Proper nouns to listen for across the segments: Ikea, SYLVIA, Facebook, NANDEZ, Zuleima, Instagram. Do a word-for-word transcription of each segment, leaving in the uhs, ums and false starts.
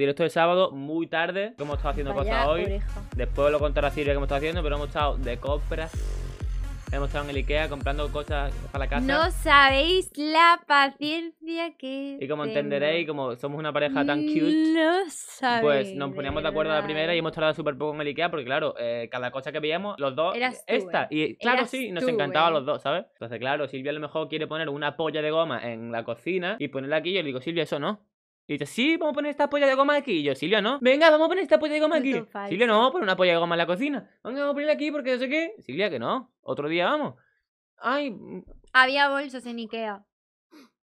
Directo de sábado, muy tarde, que hemos estado haciendo cosas hoy. Oreja. Después lo contará Silvia que hemos estado haciendo, pero hemos estado de compras. Hemos estado en el Ikea comprando cosas para la casa. No sabéis la paciencia que... Y como tengo. entenderéis, como somos una pareja tan cute, no sabéis, pues nos poníamos de acuerdo a la primera y hemos tardado súper poco en el Ikea porque, claro, eh, cada cosa que veíamos, los dos... Eras esta. Tú, eh. Y claro, Eras sí, nos tú, encantaba eh. los dos, ¿sabes? Entonces, claro, Silvia a lo mejor quiere poner una polla de goma en la cocina y ponerla aquí. Y yo le digo, Silvia, eso no. Y dice, sí, vamos a poner esta polla de goma aquí. Y yo, Silvia, no. Venga, vamos a poner esta polla de goma aquí. Silvia, no, vamos a poner una polla de goma en la cocina. Venga, vamos a ponerla aquí porque no sé qué. Silvia, que no. Otro día vamos. Ay. Había bolsos en Ikea.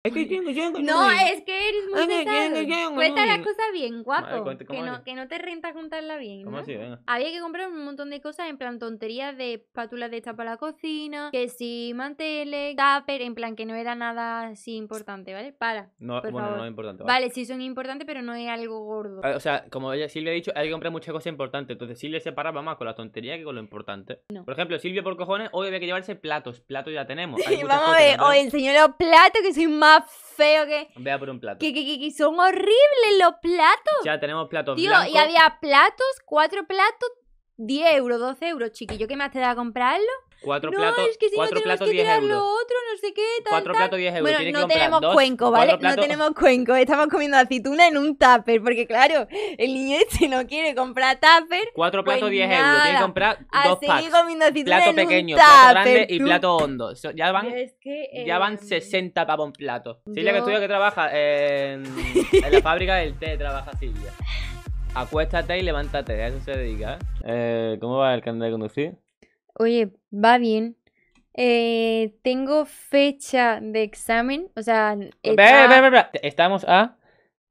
Es que yo, yo, yo, yo, no, yo, es que eres muy pesado. Cuenta la cosa bien, guapo. Madre, que, no, que no te renta contarla bien, ¿no? Así, venga. Había que comprar un montón de cosas, en plan tonterías de espátulas de esta para la cocina, que si manteles, tupper, en plan que no era nada así importante, ¿vale? Para. No, por bueno, favor. no es importante. Vale. vale, sí son importantes, pero no es algo gordo. O sea, como ella, Silvia ha dicho, hay que comprar muchas cosas importantes. Entonces Silvia se paraba más con la tontería que con lo importante. No. Por ejemplo, Silvia, por cojones, hoy había que llevarse platos. Platos ya tenemos. Hay muchas Vamos cosas, a ver, os enseño los platos que soy más feo que... Vea por un plato. Que, que, que, que son horribles los platos. Ya tenemos platos Tío, blancos. Y había platos, cuatro platos, diez euros, doce euros, chiquillo. ¿Qué más te da a comprarlo? Cuatro no, platos, es que si cuatro no platos, que tirar diez euros. Lo otro, no sé qué, tal, cuatro tal. platos, diez euros. Bueno, no que tenemos dos, cuenco, ¿vale? Platos... No tenemos cuenco. Estamos comiendo aceituna en un tupper, porque claro, el niño este no quiere comprar tupper. Cuatro platos, pues diez euros. Tiene que comprar a dos packs. Comiendo aceituna plato en pequeño, un plato grande y plato hondo. Ya van, es que, eh, ya van sesenta pavos un plato. Yo... Silvia, que estudia, que trabaja en, en la fábrica del té, trabaja Silvia. Acuéstate y levántate, a eso se dedica. Eh, ¿Cómo va el carnet de conducir? Oye, va bien. Eh, tengo fecha de examen. O sea... Está... Ve, ve, ve, ve. Estamos a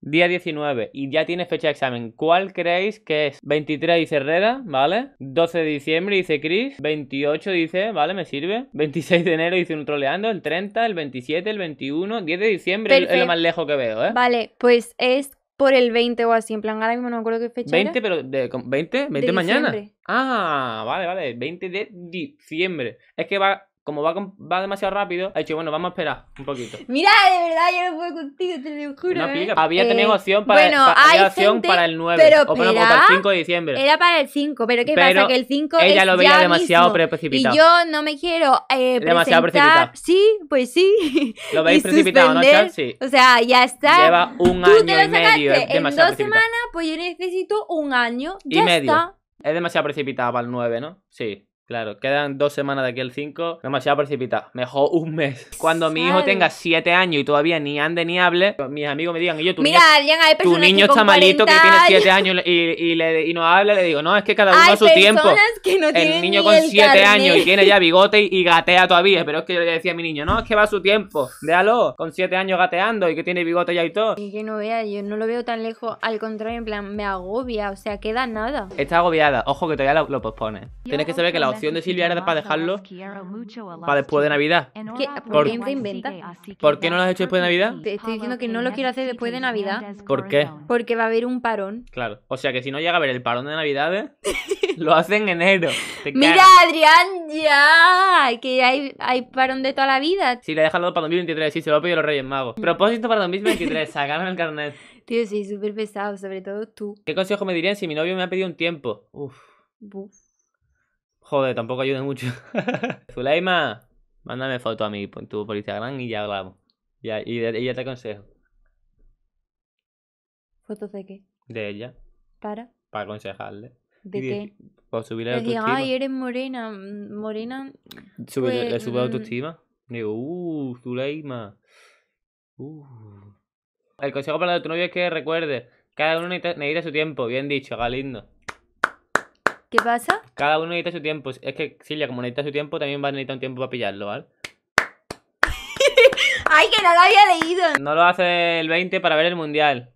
día diecinueve y ya tiene fecha de examen. ¿Cuál creéis que es? veintitrés dice Herrera, ¿vale? doce de diciembre dice Chris. veintiocho dice, ¿vale? Me sirve. veintiséis de enero dice un troleando. El treinta, el veintisiete, el veintiuno. diez de diciembre Perfect. Es lo más lejos que veo, ¿eh? Vale, pues es... Por el veinte o así, en plan, ahora mismo no me acuerdo qué fecha veinte, era. pero de, ¿veinte? ¿veinte de mañana? Diciembre. Ah, vale, vale, veinte de diciembre. Es que va, como va, va demasiado rápido, ha dicho, bueno, vamos a esperar un poquito. Mira, de verdad, yo no puedo contigo, te lo juro. No, ¿eh? Había eh, también opción para, bueno, pa, hay opción gente, para el nueve, pero o para, para el cinco de diciembre. Era para el cinco, pero ¿qué pero pasa? Que el cinco ella es lo veía ya demasiado mismo, precipitado. Y yo no me quiero eh, Demasiado presentar. precipitado. Sí, pues sí. ¿Lo veis precipitado, no, Charles? Sí. O sea, ya está. Lleva un Tú año te lo y medio. Es en dos precipitado. semanas, pues yo necesito un año. Ya y medio. Está. Es demasiado precipitado para el nueve, ¿no? Sí. Claro, quedan dos semanas de aquí al cinco. Demasiado precipitado. Mejor un mes. Cuando mi hijo tenga siete años y todavía ni ande ni hable, mis amigos me digan, y yo, tu Mira, niño, hay tu niño está malito que tiene siete años y, y, le, y no habla, le digo, no, es que cada uno hay a su tiempo. Que no el niño con siete años y tiene ya bigote y, y gatea todavía. Pero es que yo le decía a mi niño, no, es que va a su tiempo. Déjalo, con siete años gateando y que tiene bigote ya y todo. Y que no vea, yo no lo veo tan lejos. Al contrario, en plan, me agobia, o sea, queda nada. Está agobiada, ojo que todavía lo, lo pospone. Tienes que saber que la opción de Silvia era para dejarlo para después de Navidad. ¿Qué? ¿Por qué te inventas? ¿Por qué no lo has hecho después de Navidad? Te estoy diciendo que no lo quiero hacer después de Navidad. ¿Por qué? Porque va a haber un parón. Claro, o sea que si no llega a haber el parón de Navidades, lo hacen en enero. Mira, Adrián, ya, que hay, hay parón de toda la vida. Sí, le dejan para dos mil veintitrés, sí, se lo pido a los Reyes Magos. Propósito para dos mil veintitrés, sacaron el carnet. Tío, sí, súper pesado, sobre todo tú. ¿Qué consejo me dirían si mi novio me ha pedido un tiempo? Uf. Uf. Joder, tampoco ayuda mucho. Zuleima, mándame foto a mí tu, por Instagram y ya hablamos. Ya, y, y ya te aconsejo. ¿Fotos de qué? De ella. ¿Para? Para aconsejarle. ¿De y qué? Para subirle la autoestima. Ay, eres morena. Morena. Sube, pues, le sube la autoestima. Digo, uh, Zuleima. Uh. El consejo para tu novio es que recuerde, cada uno necesita su tiempo. Bien dicho, Galindo. ¿Qué pasa? Cada uno necesita su tiempo. Es que Silvia, como necesita su tiempo, también va a necesitar un tiempo para pillarlo, ¿vale? ¡Ay, que no lo había leído! No lo hace el veinte para ver el mundial.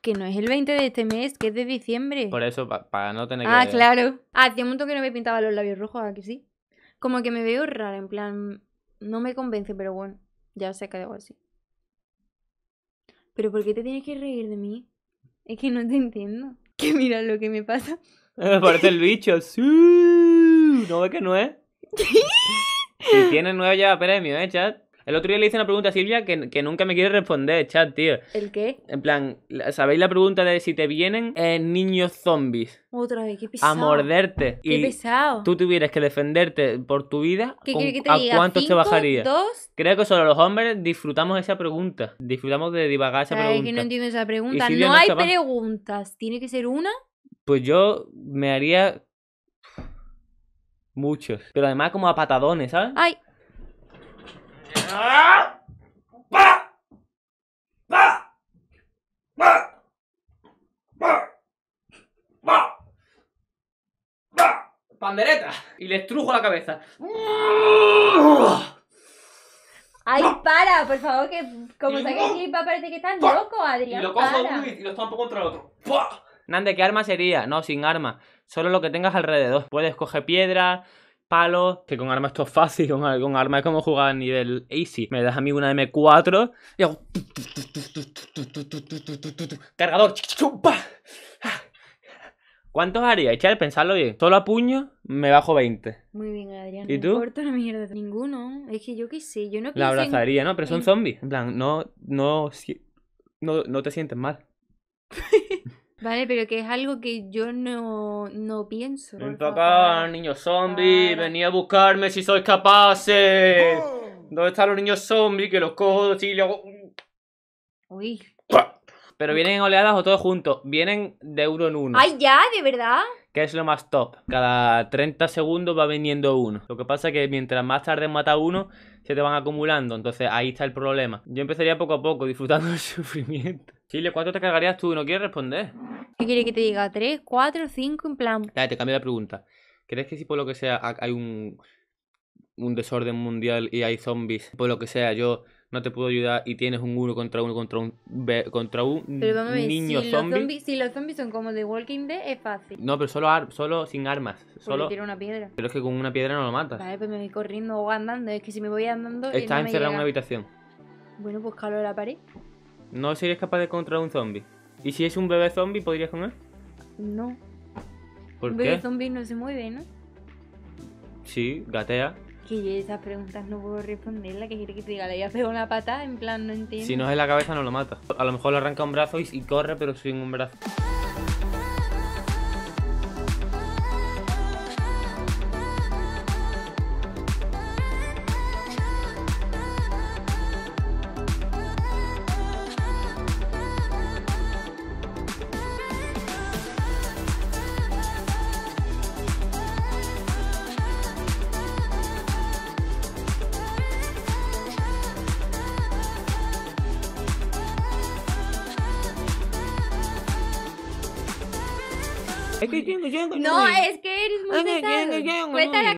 Que no es el veinte de este mes, que es de diciembre. Por eso, para pa no tener ah, que... Ah, claro. Hacía un montón que no me pintaba los labios rojos, ¿a que sí? Como que me veo rara, en plan... No me convence, pero bueno. Ya sé que debo así. ¿Pero por qué te tienes que reír de mí? Es que no te entiendo. Que mira lo que me pasa. Me parece el bicho. Sí. ¿No ves que no es? Si tiene nueve ya premio, eh, chat. El otro día le hice una pregunta a Silvia que, que nunca me quiere responder, chat, tío. ¿El qué? En plan, ¿sabéis la pregunta de si te vienen eh, niños zombies? Otra vez, qué pesado. A morderte. Qué y pesado. Tú tuvieras que defenderte por tu vida. ¿Qué, con, que te ¿A diga? cuántos ¿Cinco, te bajarías? Dos? Creo que solo los hombres disfrutamos esa pregunta. Disfrutamos de divagar esa Ay, pregunta. Es que no entiendo esa pregunta. No, no hay capaz... preguntas. ¿Tiene que ser una? Pues yo me haría... muchos. Pero además como a patadones, ¿sabes? ¡Ay! ¡Ah! ¡Bah! ¡Bah! ¡Bah! ¡Bah! ¡Bah! ¡Bah! ¡Pandereta! Y le estrujo la cabeza. ¡Ay, para! Por favor, que como saque el clip parece que estás loco, Adrián. Y lo cojo a uno y lo estampo contra el otro. ¡Bah! Nande, ¿qué arma sería? No, sin arma. Solo lo que tengas alrededor. Puedes coger piedras, palos. Que con armas esto es fácil. Con, con armas es como jugar a nivel easy. Me das a mí una eme cuatro y hago... cargador. ¿Cuántos haría? Echar, pensarlo bien. Solo a puño me bajo veinte. Muy bien, Adrián. ¿Y tú? No importa una mierda. Ninguno. Es que yo qué sé. Yo no pienso. La abrazaría, en... ¿no? Pero son zombies. En plan, no, no, no, no te sientes mal. Vale, pero que es algo que yo no, no pienso. Ven para acá, niños zombies, venid a buscarme si sois capaces. Oh. ¿Dónde están los niños zombies? Que los cojo y los hago... Uy. Pero vienen en oleadas o todos juntos. Vienen de uno en uno. ¡Ay, ya! ¿De verdad? Que es lo más top. Cada treinta segundos va viniendo uno. Lo que pasa es que mientras más tarde mata uno, se te van acumulando. Entonces ahí está el problema. Yo empezaría poco a poco, disfrutando del sufrimiento. Chile, ¿cuánto te cargarías tú? No quieres responder. ¿Qué quieres que te diga? ¿Tres, cuatro, cinco? En plan... Dale, te cambio la pregunta. ¿Crees que si por lo que sea hay un, un desorden mundial y hay zombies, por lo que sea yo no te puedo ayudar y tienes un uno contra uno contra un, contra un pero vamos niño si zombie? Los zombies, si los zombies son como The Walking Dead, es fácil. No, pero solo, ar, solo sin armas. Solo tiro una piedra. Pero es que con una piedra no lo matas. Vale, pues me voy corriendo o andando. Es que si me voy andando... Estás no encerrado en una habitación. Bueno, pues calo de la pared. ¿No serías capaz de contra un zombie? ¿Y si es un bebé zombie, podrías comer? No. ¿Por un qué? Un bebé zombie no se mueve, ¿no? Sí, gatea. Que yo esas preguntas no puedo responderlas. Que quiere que te diga, le voy a pegar una pata, en plan, no entiendo. Si no es en la cabeza, no lo mata. A lo mejor le arranca un brazo y, y corre, pero sin un brazo. No, es que eres muy pesado. Cuéntale